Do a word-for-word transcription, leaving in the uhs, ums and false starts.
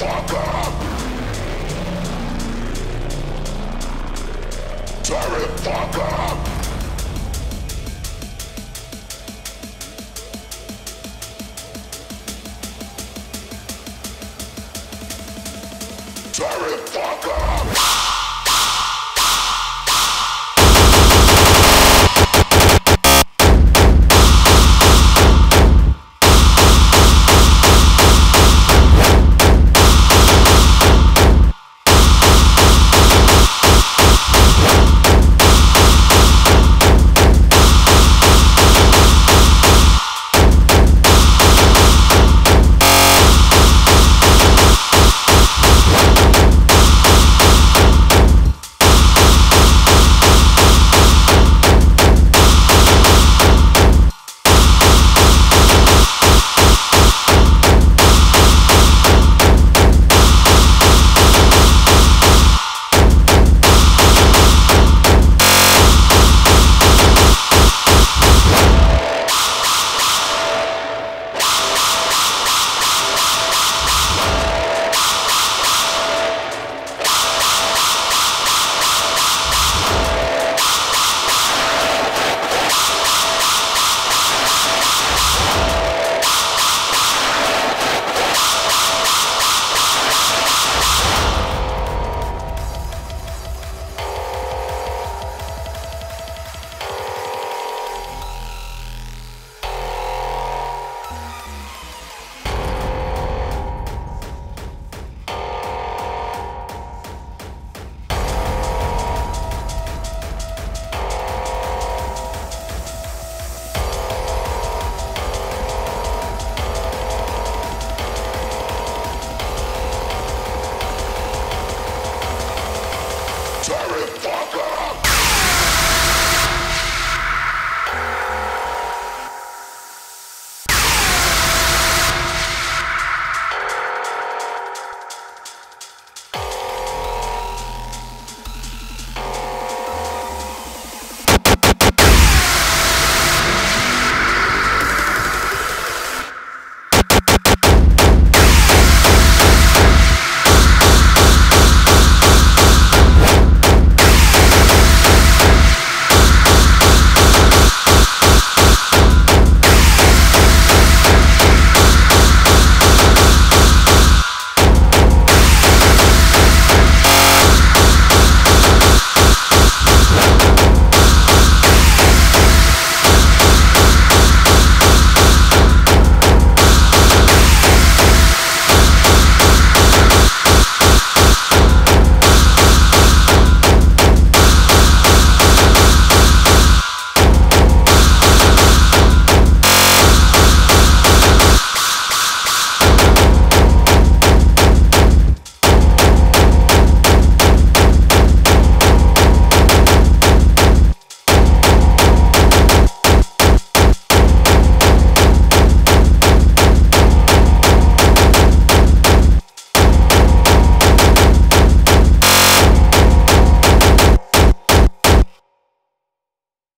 fucker! Sorry, fucker! Sorry, fucker!